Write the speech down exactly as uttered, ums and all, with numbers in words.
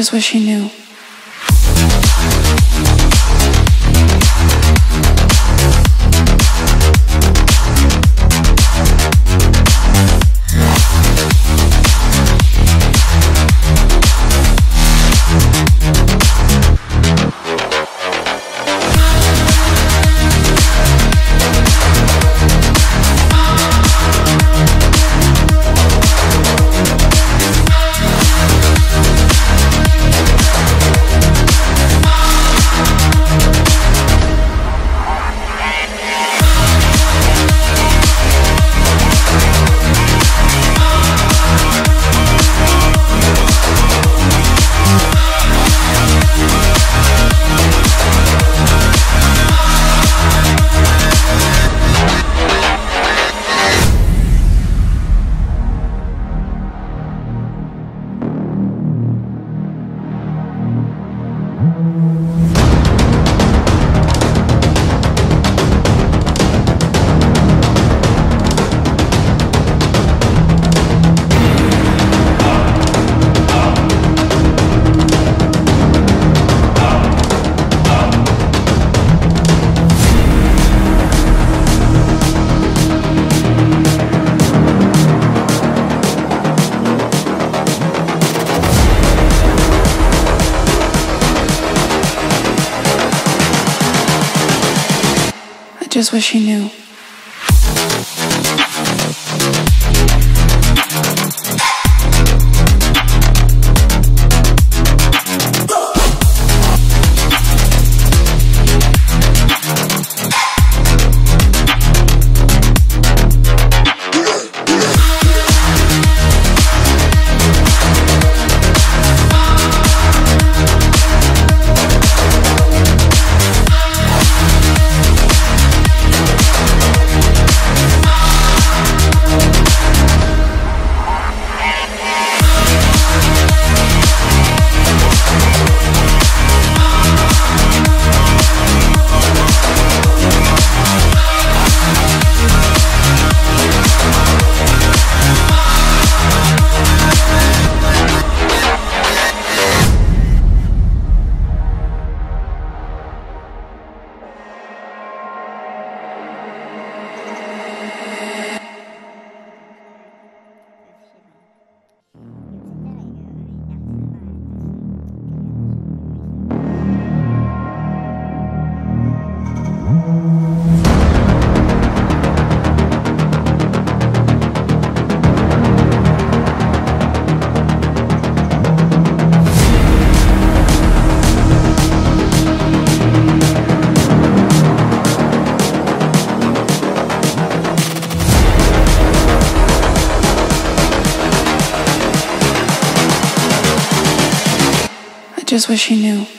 just wish he knew. I just wish he knew. I just wish he knew.